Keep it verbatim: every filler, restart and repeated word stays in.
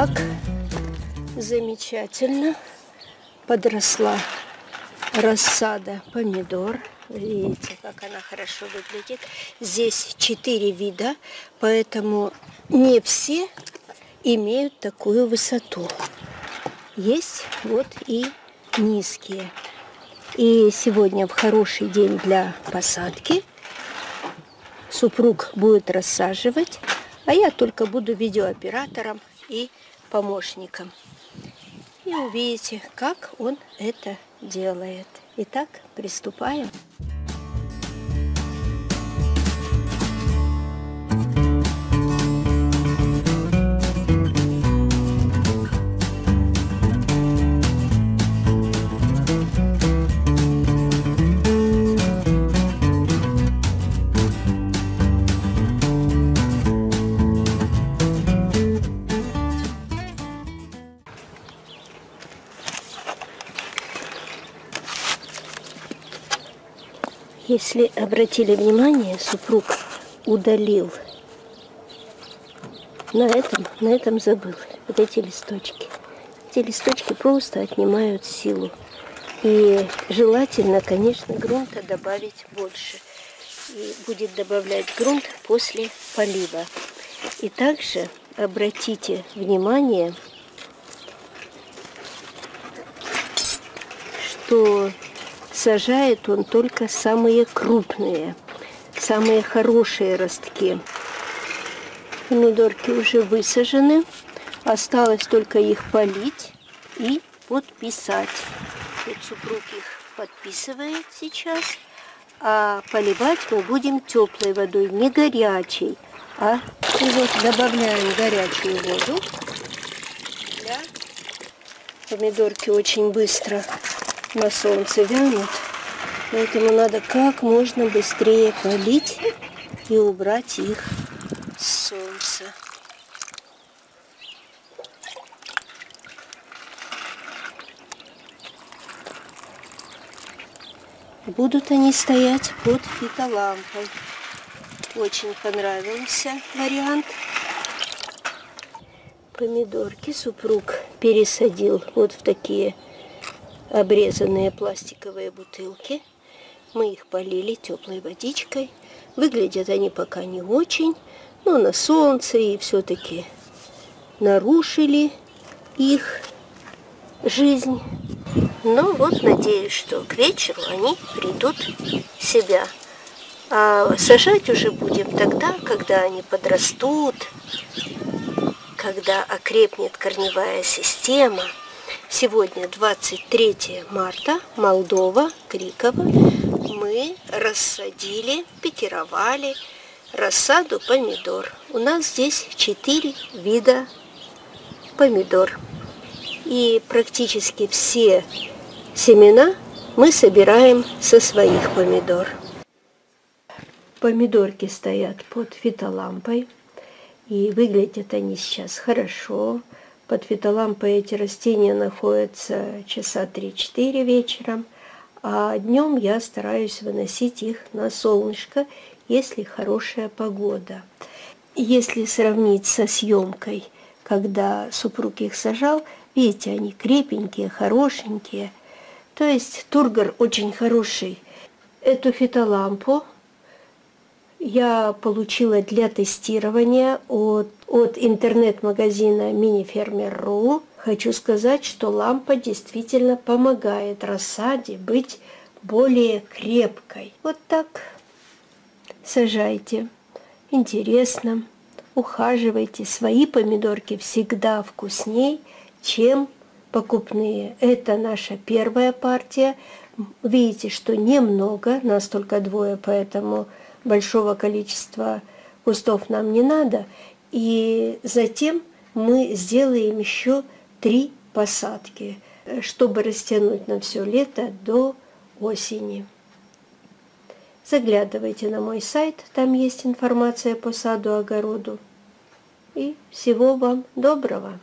Так, замечательно. Подросла рассада помидор. Видите, как она хорошо выглядит. Здесь четыре вида, поэтому не все имеют такую высоту. Есть вот и низкие. И сегодня в хороший день для посадки. Супруг будет рассаживать, а я только буду видеооператором и помощником. И увидите, как он это делает. Итак, приступаем. Если обратили внимание, супруг удалил. На этом, на этом забыл. Вот эти листочки. Эти листочки просто отнимают силу. И желательно, конечно, грунта добавить больше. И будет добавлять грунт после полива. И также обратите внимание, что сажает он только самые крупные, самые хорошие ростки. Помидорки уже высажены. Осталось только их полить и подписать. Вот супруг их подписывает сейчас. А поливать мы будем теплой водой, не горячей. А и вот добавляем горячую воду. Да. Помидорки очень быстро на солнце вянут, поэтому надо как можно быстрее полить и убрать их с солнца. Будут они стоять под фитолампой. Очень понравился вариант. Помидорки супруг пересадил вот в такие обрезанные пластиковые бутылки. Мы их полили теплой водичкой. Выглядят они пока не очень, но на солнце и все-таки нарушили их жизнь. Но вот надеюсь, что к вечеру они придут в себя. А сажать уже будем тогда, когда они подрастут, когда окрепнет корневая система. Сегодня двадцать третье марта, Молдова, Крикова. Мы рассадили, пикировали рассаду помидор. У нас здесь четыре вида помидор. И практически все семена мы собираем со своих помидор. Помидорки стоят под фитолампой. И выглядят они сейчас хорошо. Под фитолампой эти растения находятся часа три-четыре вечером, а днем я стараюсь выносить их на солнышко, если хорошая погода. Если сравнить со съемкой, когда супруг их сажал, видите, они крепенькие, хорошенькие. То есть тургор очень хороший. Эту фитолампу я получила для тестирования от, от интернет-магазина Минифермер точка ру. Хочу сказать, что лампа действительно помогает рассаде быть более крепкой. Вот так сажайте. Интересно. Ухаживайте. Свои помидорки всегда вкусней, чем покупные. Это наша первая партия. Видите, что немного, нас только двое, поэтому большого количества кустов нам не надо. И затем мы сделаем еще три посадки, чтобы растянуть на все лето до осени. Заглядывайте на мой сайт, там есть информация по саду, огороду. И всего вам доброго!